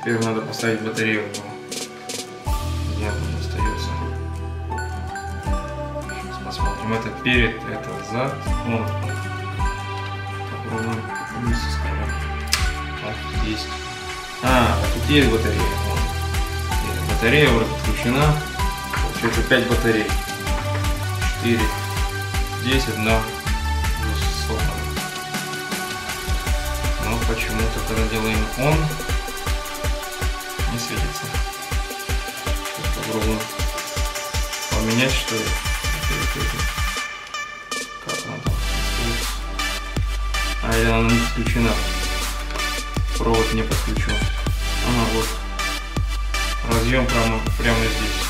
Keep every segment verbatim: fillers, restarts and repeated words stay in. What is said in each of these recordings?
Теперь надо поставить батарею, но где она остается. Сейчас посмотрим, это перед, это зад. О. Так, есть. А, тут есть батарея. Вот. Батарея уже подключена. Получается пять батарей. четыре. Здесь одна засована. Но почему-то, когда делаем он, не светится. Сейчас попробую поменять, что ли. Как она там? А, или она не подключена. Провод не подключен. Ага, вот. Разъем прямо, прямо здесь.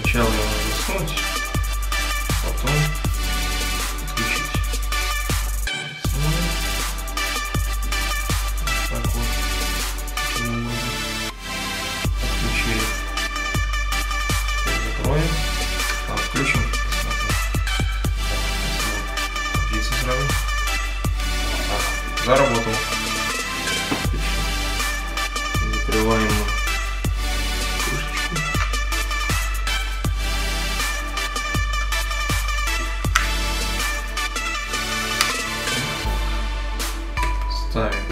Сначала его надо засунуть, потом подключить. Вот так вот. Подключили. Теперь закроем. Там включим. Заработал. Закрываем крышечку. Ставим.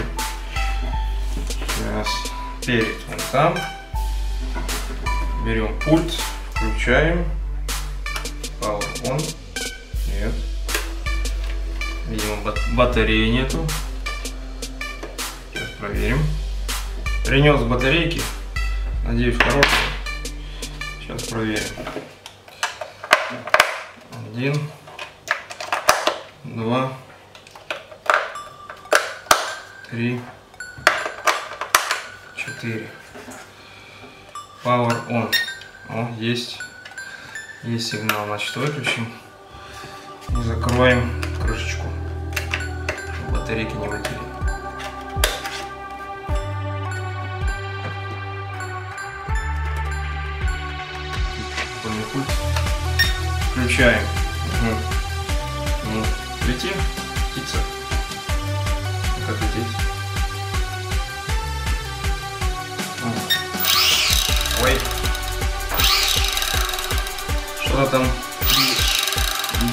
Сейчас перед вон там. Берем пульт, включаем. Power on. Нет. Видимо, бат батареи нету. Проверим. Принес батарейки. Надеюсь, хорошие. Сейчас проверим. Один. Два. Три. Четыре. Power on. О, есть. Есть сигнал. Значит, выключим. И закроем крышечку, чтобы батарейки не вытекли. Включаем. Угу. Ну, лети, птица. Как лететь? А. Ой. Что-то там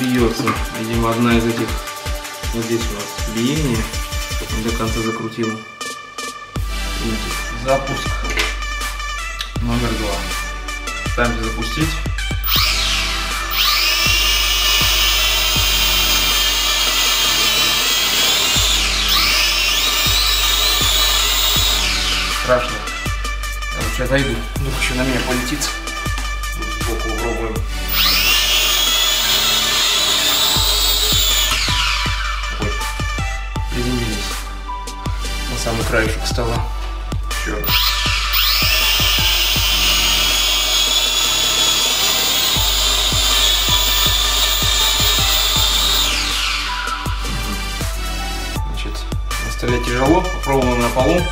бьется. Видимо, одна из этих вот здесь у нас биение. Не до конца закрутила. Запуск номер два. Ставимся запустить. Страшно. Короче, отойду. Ну, еще на меня полетится. Сбоку попробуем. Ой, приземлились. На самый краешек стола. Еще раз. Значит, на столе тяжело. Попробуем на полу.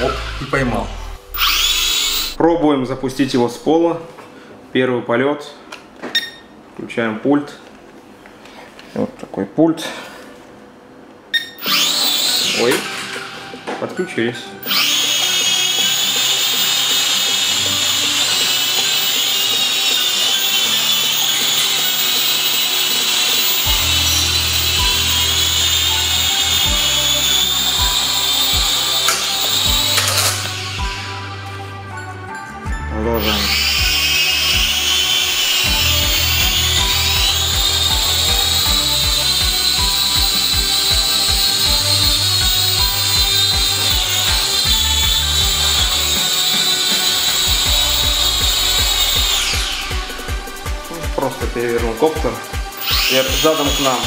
Оп, и поймал. Пробуем запустить его с пола. Первый полет. Включаем пульт. Вот такой пульт. Ой, подключились. продолжаем. Просто переверну коптер и задом к нам.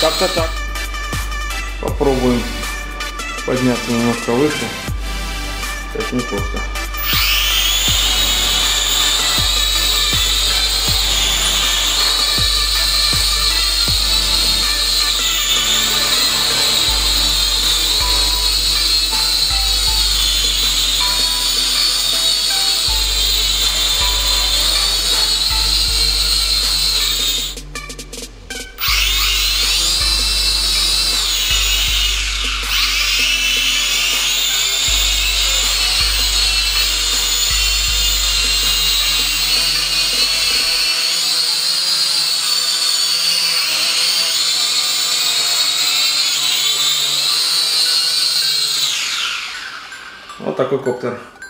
Как-то так. Попробуем подняться немножко выше. Это непросто. Вот такой коптер.